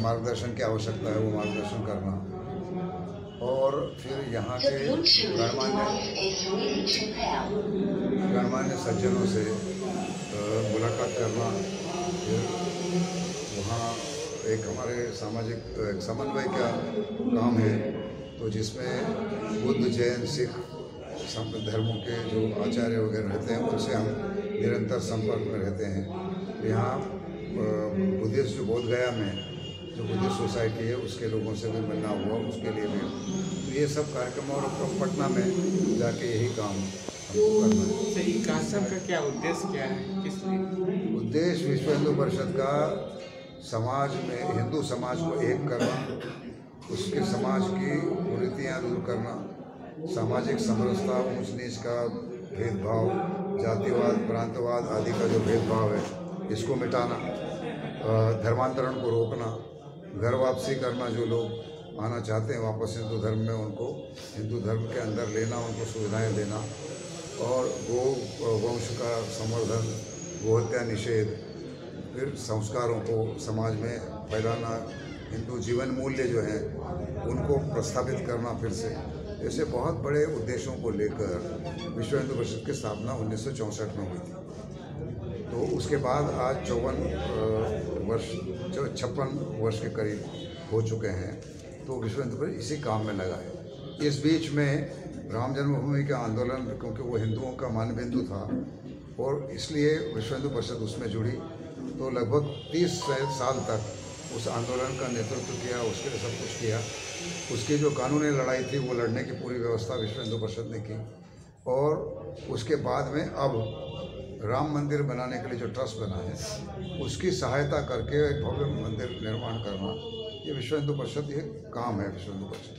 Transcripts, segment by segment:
मार्गदर्शन की आवश्यकता है, वो मार्गदर्शन करना और फिर यहाँ के गणमान्य सज्जनों से मुलाकात करना, फिर वहाँ एक हमारे सामाजिक समन्वय का काम है तो जिसमें बुद्ध, जैन, सिख सब धर्मों के जो आचार्य वगैरह रहते हैं उनसे हम निरंतर संपर्क में रहते हैं। यहाँ बुद्धिस्ट जो बोधगया में जो बुद्धिस्ट सोसाइटी है उसके लोगों से भी मिलना हुआ, उसके लिए भी तो ये सब कार्यक्रम और पटना में जाके यही काम करना है। सही कार्यक्रम का क्या उद्देश्य क्या है, किस लिए? उद्देश्य विश्व हिंदू परिषद का समाज में हिंदू समाज को एक करना, उसके समाज की कुरीतियाँ दूर करना, सामाजिक समरसता, ऊंच नीच का भेदभाव, जातिवाद, प्रांतवाद आदि का जो भेदभाव है इसको मिटाना, धर्मांतरण को रोकना, घर वापसी करना, जो लोग आना चाहते हैं वापस हिंदू धर्म में उनको हिंदू धर्म के अंदर लेना, उनको सुविधाएं देना और गो वंश का संवर्धन, गोहत्या निषेध, फिर संस्कारों को समाज में फैलाना, हिंदू जीवन मूल्य जो हैं उनको प्रस्थापित करना फिर से, ऐसे बहुत बड़े उद्देश्यों को लेकर विश्व हिंदू परिषद की स्थापना 1964 में हुई थी। तो उसके बाद आज 56 वर्ष के करीब हो चुके हैं तो विश्व हिंदू परिषद इसी काम में लगा है। इस बीच में राम जन्मभूमि का आंदोलन, क्योंकि वो हिंदुओं का मानबिंदु था और इसलिए विश्व हिंदू परिषद उसमें जुड़ी, तो लगभग 30 साल तक उस आंदोलन का नेतृत्व किया, उसके लिए सब कुछ किया। उसकी जो कानूनी लड़ाई थी वो लड़ने की पूरी व्यवस्था विश्व हिंदू परिषद ने की और उसके बाद में अब राम मंदिर बनाने के लिए जो ट्रस्ट बना है उसकी सहायता करके एक भव्य मंदिर निर्माण करना, ये विश्व हिंदू परिषद ये काम है विश्व हिंदू परिषद।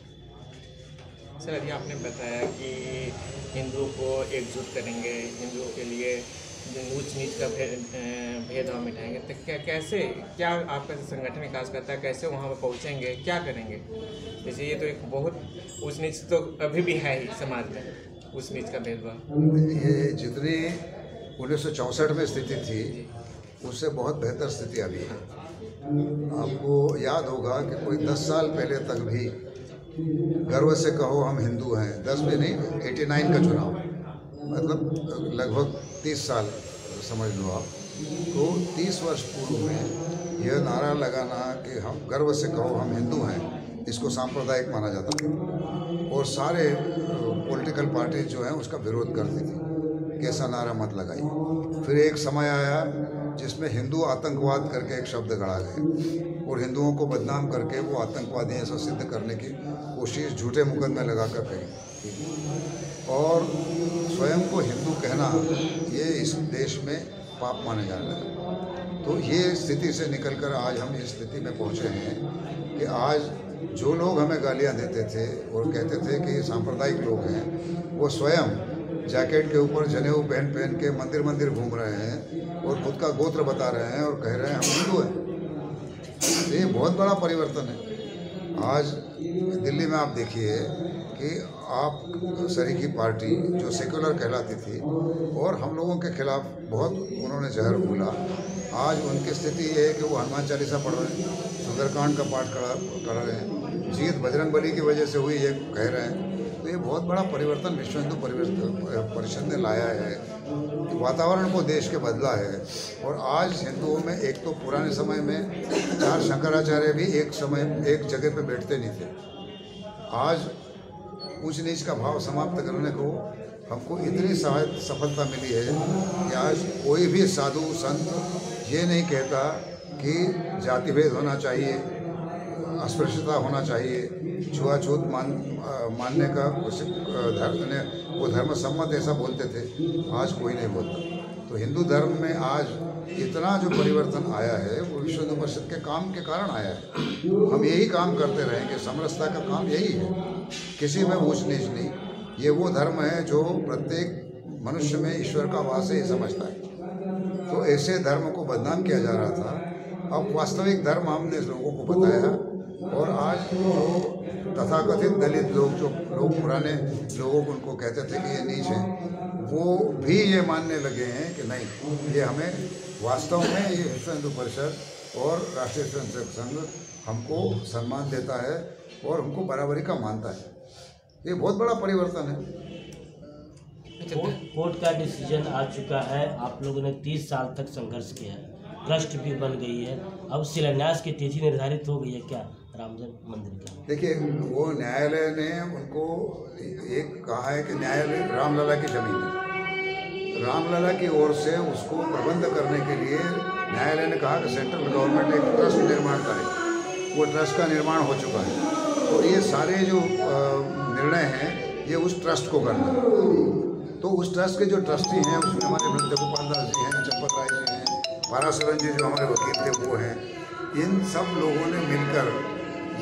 सर अभी आपने बताया कि हिंदुओं को एकजुट करेंगे, हिंदुओं के लिए ऊंच नीच का भेदभाव मिटाएंगे, तो कैसे आपका संगठन काज करता है, कैसे वहाँ पर पहुँचेंगे, क्या करेंगे? जैसे ये तो एक बहुत ऊंच नीच तो अभी भी है ही समाज में, ऊंच नीच का भेदभाव। ये जितने 1964 में स्थिति थी उससे बहुत बेहतर स्थिति अभी है। आपको याद होगा कि कोई 10 साल पहले तक भी गर्व से कहो हम हिंदू हैं, 10 भी नहीं, 89 का चुनाव, मतलब लगभग 30 साल समझ लो आप, तो 30 वर्ष पूर्व में यह नारा लगाना कि हम गर्व से कहो हम हिंदू हैं, इसको सांप्रदायिक माना जाता था और सारे पॉलिटिकल पार्टी जो हैं उसका विरोध करती थी, कैसा नारा मत लगाइए। फिर एक समय आया जिसमें हिंदू आतंकवाद करके एक शब्द गढ़ा गए और हिंदुओं को बदनाम करके वो आतंकवादी ऐसा सिद्ध करने की कोशिश झूठे मुकदमे लगा कर कही, और स्वयं को हिंदू कहना ये इस देश में पाप माने जाने लगा। तो ये स्थिति से निकलकर आज हम इस स्थिति में पहुँचे हैं कि आज जो लोग हमें गालियाँ देते थे और कहते थे कि ये सांप्रदायिक लोग हैं, वो स्वयं जैकेट के ऊपर जनेऊ पहन के मंदिर घूम रहे हैं और खुद का गोत्र बता रहे हैं और कह रहे हैं हम हिंदू हैं। ये बहुत बड़ा परिवर्तन है। आज दिल्ली में आप देखिए कि आप सरी की पार्टी जो सेकुलर कहलाती थी और हम लोगों के खिलाफ बहुत उन्होंने जहर घोला, आज उनकी स्थिति ये है कि वो हनुमान चालीसा पढ़ रहे हैं, सुंदरकांड का पाठ कर रहे हैं, जीत बजरंग बली की वजह से हुई ये कह रहे हैं। तो ये बहुत बड़ा परिवर्तन विश्व हिंदू परिषद ने लाया है, वातावरण को देश के बदला है। और आज हिंदुओं में एक तो पुराने समय में चार शंकराचार्य भी एक जगह पर बैठते नहीं थे, आज ऊंच नीच का भाव समाप्त करने को हमको इतनी सफलता मिली है कि आज कोई भी साधु संत ये नहीं कहता कि जातिभेद होना चाहिए, अस्पृश्यता होना चाहिए, छुआछूत मानने का वो धर्म सम्मत ऐसा बोलते थे, आज कोई नहीं बोलता। तो हिंदू धर्म में आज इतना जो परिवर्तन आया है वो विश्व हिंदू परिषद के काम के कारण आया है। हम यही काम करते रहेंगे, समरसता का काम यही है, किसी में ऊंच नीच नहीं। ये वो धर्म है जो प्रत्येक मनुष्य में ईश्वर का वास है समझता है। तो ऐसे धर्म को बदनाम किया जा रहा था, अब वास्तविक धर्म हमने लोगों को बताया। और आज जो तथाकथित दलित लोग जो लोग पुराने लोगों को उनको कहते थे कि ये नीच है, वो भी ये मानने लगे हैं कि नहीं, ये हमें वास्तव में ये विश्व हिंदू परिषद और राष्ट्रीय स्वयंसेवक संघ हमको सम्मान देता है और हमको बराबरी का मानता है। ये बहुत बड़ा परिवर्तन है। कोर्ट का डिसीजन आ चुका है, आप लोगों ने 30 साल तक संघर्ष किया है, ट्रस्ट भी बन गई है, अब शिलान्यास की तिथि निर्धारित हो गई है क्या रामजन्म मंदिर का? देखिए, वो न्यायालय ने उनको एक कहा है कि न्यायालय रामलला की जमीन है, रामलला की ओर से उसको प्रबंध करने के लिए न्यायालय ने कहा कि सेंट्रल गवर्नमेंट एक ट्रस्ट निर्माण करे, वो ट्रस्ट का निर्माण हो चुका है। तो ये सारे जो निर्णय हैं ये उस ट्रस्ट को करना है। तो उस ट्रस्ट के जो ट्रस्टी हैं उसमें हमारे वृंद गोपाल दास जी हैं, चंपत राय जी हैं, पारासरन जी जो हमारे वकील थे वो हैं। इन सब लोगों ने मिलकर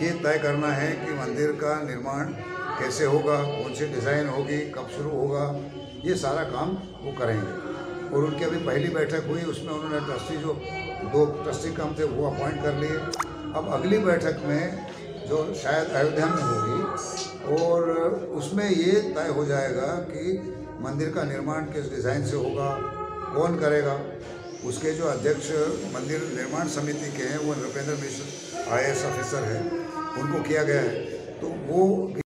ये तय करना है कि मंदिर का निर्माण कैसे होगा, कौन सी डिज़ाइन होगी, कब शुरू होगा, ये सारा काम वो करेंगे। और उनकी अभी पहली बैठक हुई, उसमें उन्होंने ट्रस्टी जो 2 ट्रस्टी कम थे वो अपॉइंट कर लिए। अब अगली बैठक में जो शायद अयोध्या में होगी और उसमें ये तय हो जाएगा कि मंदिर का निर्माण किस डिज़ाइन से होगा, कौन करेगा। उसके जो अध्यक्ष मंदिर निर्माण समिति के हैं वो नृपेंद्र मिश्र IAS ऑफिसर हैं, उनको किया गया है। तो वो